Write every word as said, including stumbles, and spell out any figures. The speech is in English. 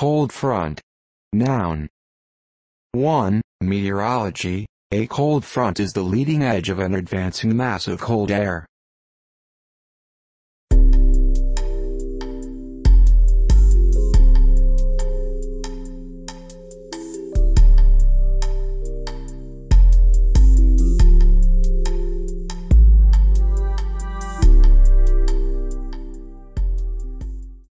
cold front. Noun. one. Meteorology. A cold front is the leading edge of an advancing mass of cold air.